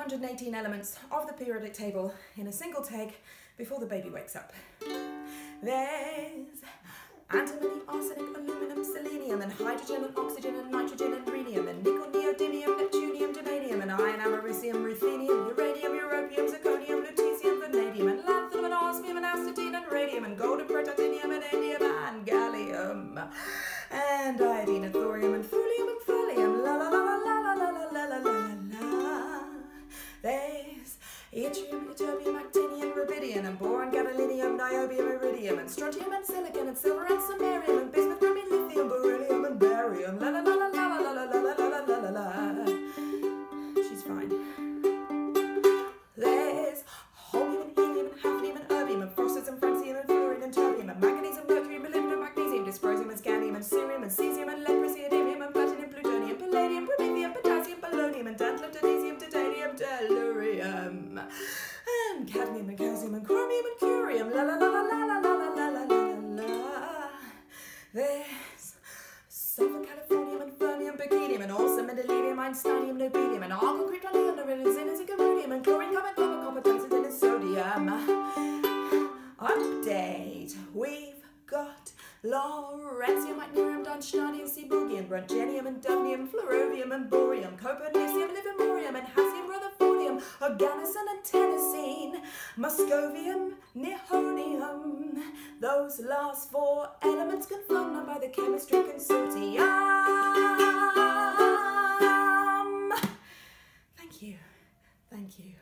118 elements of the periodic table in a single take before the baby wakes up. There's antimony, arsenic, aluminum, selenium, and hydrogen, and oxygen, and nitrogen, and rhenium, and nickel, neodymium, neptunium, germanium, and iron, americium, ruthenium, uranium, europium, zirconium, lutetium, vanadium, and lanthanum, and osmium, and astatine, and radium, and gold, and protactinium, and indium, and gallium, and iodine, and thorium, and thulium, and thallium, la la la la la la la la la la la. There's yttrium, ytterbium, actinium, rubidium, and boron, gadolinium, niobium, and strontium and silicon and silver and samarium and bismuth, chromium, lithium, beryllium and barium. La la la la la la la la la la la la. She's fine. There's holmium and helium and hafnium and erbium and phosphorus and francium and fluorine and terbium and manganese and mercury, molybdenum and magnesium, dysprosium and scandium and cerium and cesium and leprosy, ytterbium and platinum, plutonium, palladium, promethium, potassium, polonium and tantalum, technetium, titanium, tellurium and cadmium and calcium and chromium and curium. La la la la la. There's silver, californium, and fermium, berkelium, and osmium, and delirium, einsteinium, nobelium, and argon, kryptonium, beryllium, zinc, cerium, and chlorine, carbon, copper, tungsten, and sodium. Update. We've got lawrencium, yttrium, dunstonium, seaborgium, brontgenium, and dubnium, fluorovium, and borium, copernicium, livermorium, and hafnium, rutherfordium, Oganesson, and tennessine, moscovium, nihonium. Those last four elements confirmed by the chemistry consortium. Thank you. Thank you.